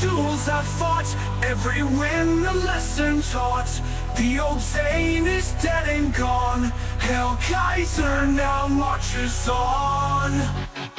duels I fought, every win a lesson taught. The old Zane is dead and gone, Hell Kaiser now marches on.